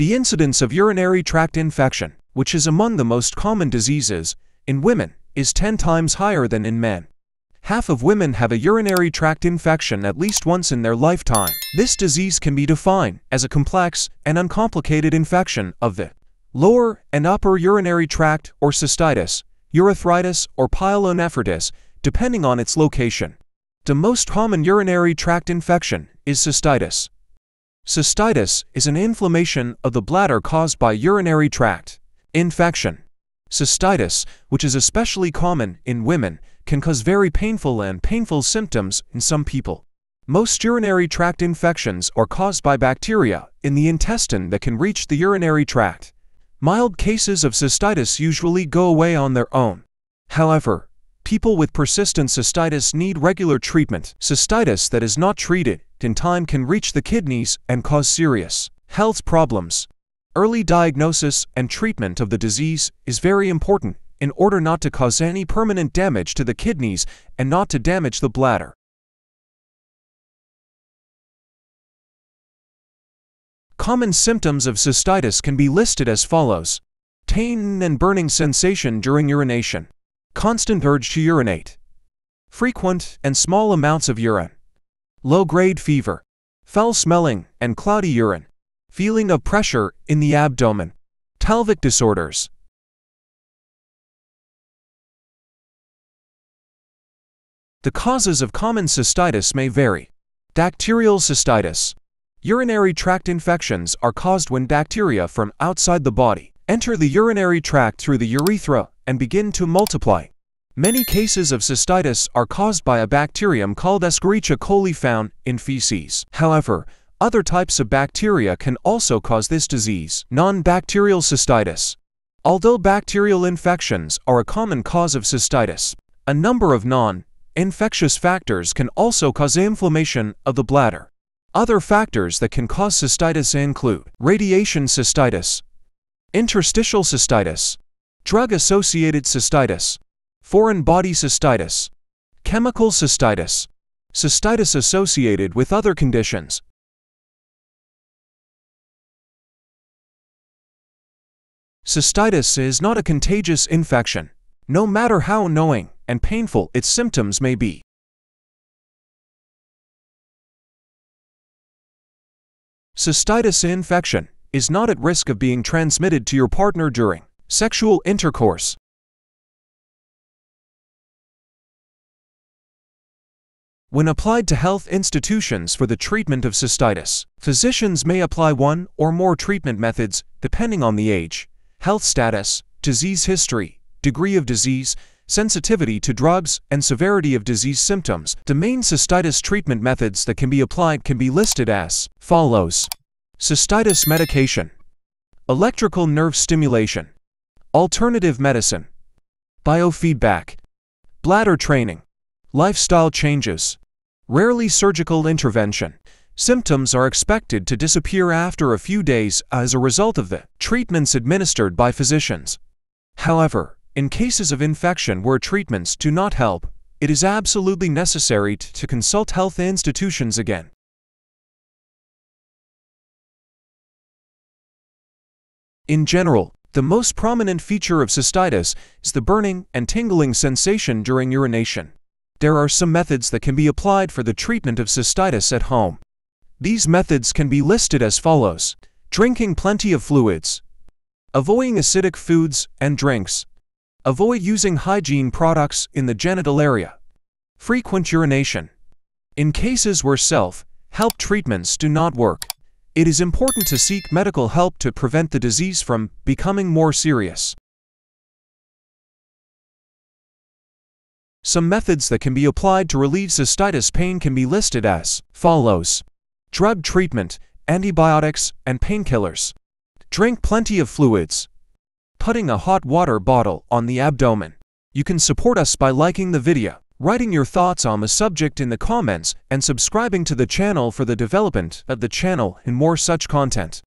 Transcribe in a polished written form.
The incidence of urinary tract infection, which is among the most common diseases, in women, is 10 times higher than in men. Half of women have a urinary tract infection at least once in their lifetime. This disease can be defined as a complex and uncomplicated infection of the lower and upper urinary tract or cystitis, urethritis or pyelonephritis, depending on its location. The most common urinary tract infection is cystitis. Cystitis is an inflammation of the bladder caused by urinary tract infection. Cystitis, which is especially common in women, can cause very painful symptoms in some people. Most urinary tract infections are caused by bacteria in the intestine that can reach the urinary tract. Mild cases of cystitis usually go away on their own. However, people with persistent cystitis need regular treatment. Cystitis that is not treated in time can reach the kidneys and cause serious health problems. Early diagnosis and treatment of the disease is very important in order not to cause any permanent damage to the kidneys and not to damage the bladder. Common symptoms of cystitis can be listed as follows. Pain and burning sensation during urination. Constant urge to urinate. Frequent and small amounts of urine. Low-grade fever. Foul-smelling and cloudy urine. Feeling of pressure in the abdomen. Pelvic disorders. The causes of common cystitis may vary. Bacterial cystitis. Urinary tract infections are caused when bacteria from outside the body enter the urinary tract through the urethra and begin to multiply. Many cases of cystitis are caused by a bacterium called Escherichia coli found in feces. However, other types of bacteria can also cause this disease. Non-bacterial cystitis. Although bacterial infections are a common cause of cystitis, a number of non-infectious factors can also cause inflammation of the bladder. Other factors that can cause cystitis include radiation cystitis, interstitial cystitis, drug-associated cystitis, foreign body cystitis, chemical cystitis, cystitis associated with other conditions. Cystitis is not a contagious infection, no matter how annoying and painful its symptoms may be. Cystitis infection is not at risk of being transmitted to your partner during sexual intercourse. When applied to health institutions for the treatment of cystitis, physicians may apply one or more treatment methods depending on the age, health status, disease history, degree of disease, sensitivity to drugs, and severity of disease symptoms. The main cystitis treatment methods that can be applied can be listed as follows. Cystitis medication. Electrical nerve stimulation. Alternative medicine. Biofeedback. Bladder training. Lifestyle changes. Rarely surgical intervention. Symptoms are expected to disappear after a few days as a result of the treatments administered by physicians. However, in cases of infection where treatments do not help, it is absolutely necessary to consult health institutions again. In general, the most prominent feature of cystitis is the burning and tingling sensation during urination. There are some methods that can be applied for the treatment of cystitis at home. These methods can be listed as follows. Drinking plenty of fluids. Avoiding acidic foods and drinks. Avoid using hygiene products in the genital area. Frequent urination. In cases where self-help treatments do not work, it is important to seek medical help to prevent the disease from becoming more serious. Some methods that can be applied to relieve cystitis pain can be listed as follows. Drug treatment, antibiotics, and painkillers. Drink plenty of fluids. Putting a hot water bottle on the abdomen. You can support us by liking the video, writing your thoughts on the subject in the comments, and subscribing to the channel for the development of the channel and more such content.